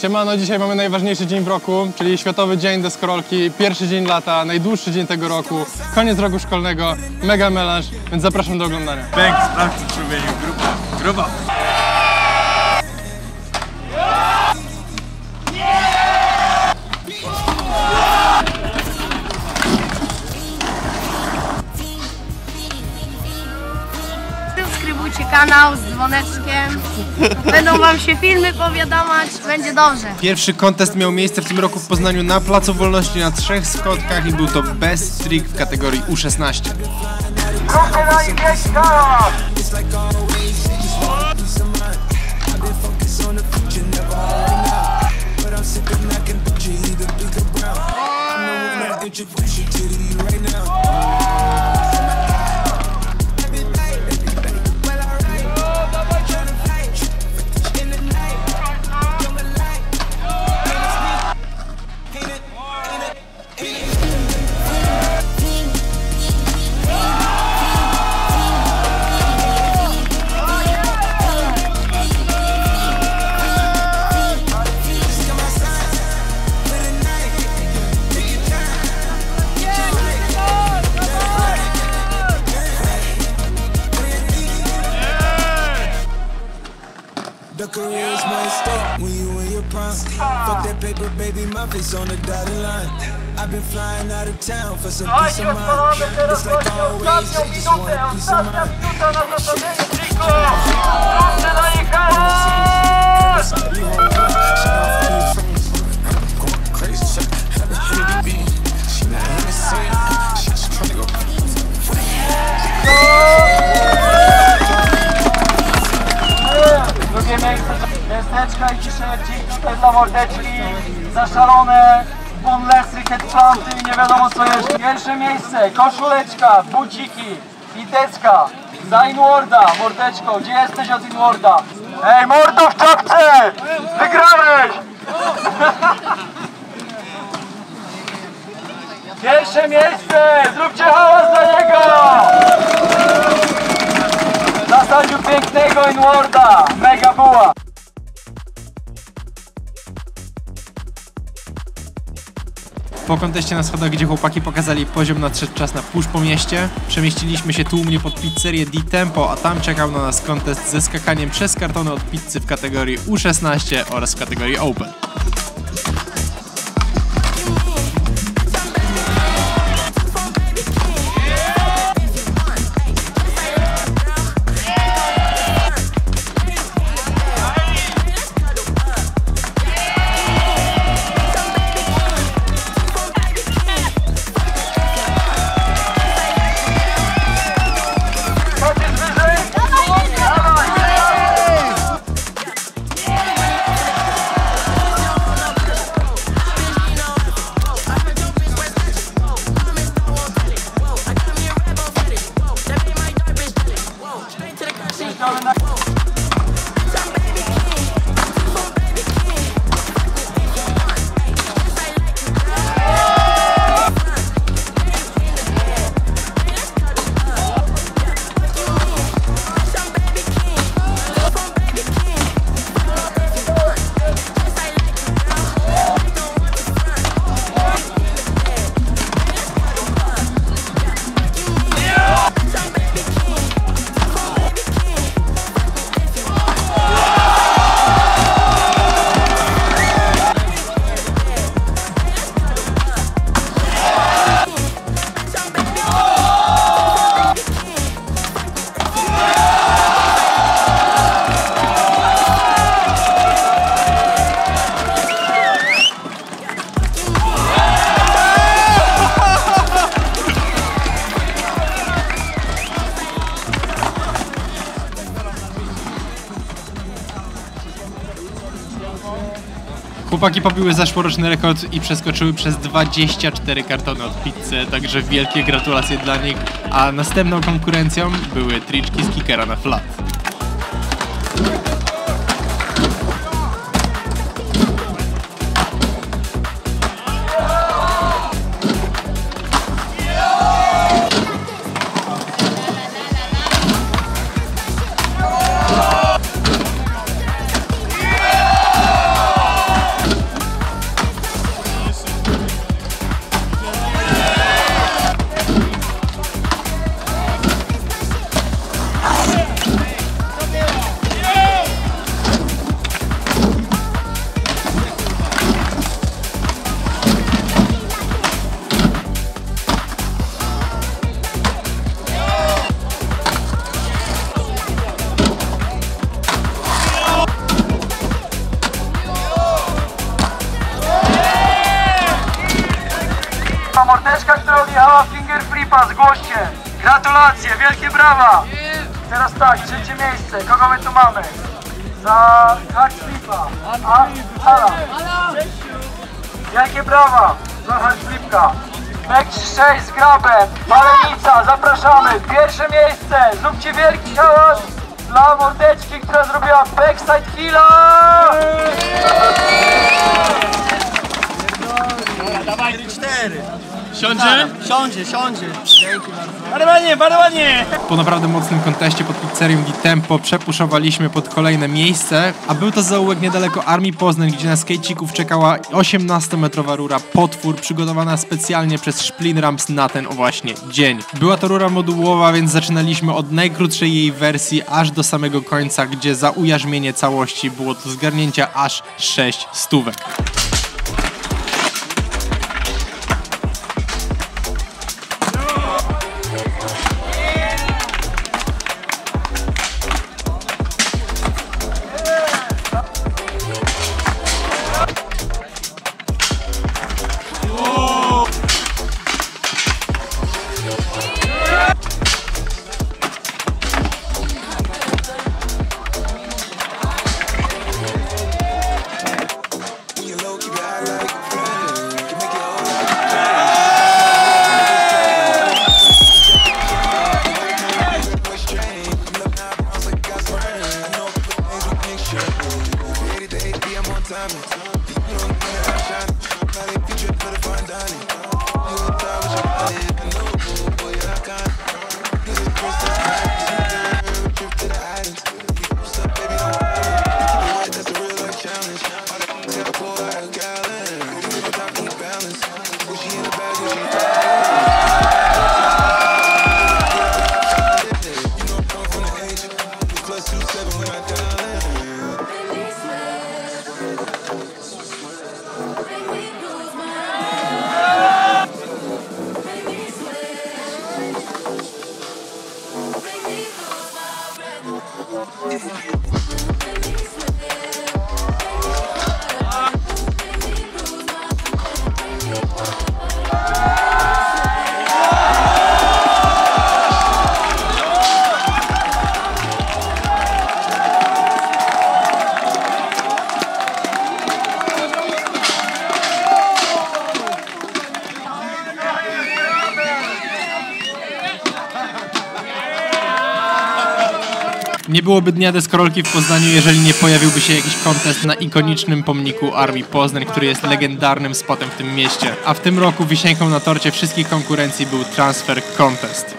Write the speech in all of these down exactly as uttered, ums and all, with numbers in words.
Siemano, dzisiaj mamy najważniejszy dzień w roku, czyli Światowy Dzień Deskorolki, pierwszy dzień lata, najdłuższy dzień tego roku, koniec roku szkolnego, mega melanż, więc zapraszam do oglądania. Bęk, sprawdź, czy wymienił, gruba, gruba. Subskrybujcie kanał z dzwoneczkiem, będą wam się filmy powiadamać, będzie dobrze. Pierwszy kontest miał miejsce w tym roku w Poznaniu na Placu Wolności na Trzech Skotkach i był to Best Trick w kategorii U szesnaście. The career's messed up when you in your prime. Fuck that paper, baby, my face on the dotted line. I've been flying out of town for some peace of mind. It's like always, I just want a piece of mind. Miasteczka i kiszeczki, tutaj dla mordeczki, zaszalone, bonlesy, headplanty i nie wiadomo co jeszcze. Pierwsze miejsce, koszuleczka, buciki, piteczka, za Inwarda, mordeczko, gdzie jesteś od Inwarda? Ej, mordo w czapce! Wygrałeś! Pierwsze miejsce, zróbcie hałas dla niego! Zasadził pięknego Inwarda, mega buła! Po konteście na schodach, gdzie chłopaki pokazali poziom nadszedł czas na push po mieście, przemieściliśmy się tłumnie pod pizzerię D-Tempo, a tam czekał na nas kontest ze skakaniem przez kartony od pizzy w kategorii U szesnaście oraz w kategorii Open. Chłopaki pobiły zeszłoroczny rekord i przeskoczyły przez dwadzieścia cztery kartony od pizzy, także wielkie gratulacje dla nich, a następną konkurencją były triczki z kickera na flat. mordeczka, która odjechała Finger Flipa, zgłoście! Gratulacje, wielkie brawa! Teraz tak, trzecie miejsce, kogo my tu mamy? Za hard flipa, a Ala. Wielkie brawa za hard flipka. Backside z grabem, Malenica, zapraszamy, pierwsze miejsce, zróbcie wielki hałas dla mordeczki, która zrobiła Backside Killa! cztery. Siądzie? Siądzie, siądzie. Bardzo ładnie, bardzo ładnie. Po naprawdę mocnym konteście pod pizzerią D-Tempo przepuszowaliśmy pod kolejne miejsce, a był to zaułek niedaleko Armii Poznań, gdzie na skejcików czekała osiemnastometrowa rura potwór, przygotowana specjalnie przez Szplin Ramps na ten właśnie dzień. Była to rura modułowa, więc zaczynaliśmy od najkrótszej jej wersji aż do samego końca, gdzie za ujarzmienie całości było to zgarnięcia aż sześć stówek. Nie byłoby Dnia Deskorolki w Poznaniu, jeżeli nie pojawiłby się jakiś kontest na ikonicznym pomniku Armii Poznań, który jest legendarnym spotem w tym mieście. A w tym roku wisienką na torcie wszystkich konkurencji był Transfer Contest.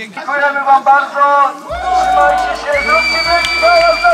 Dziękujemy wam bardzo, trzymajcie się, zróbcie wielki hałas!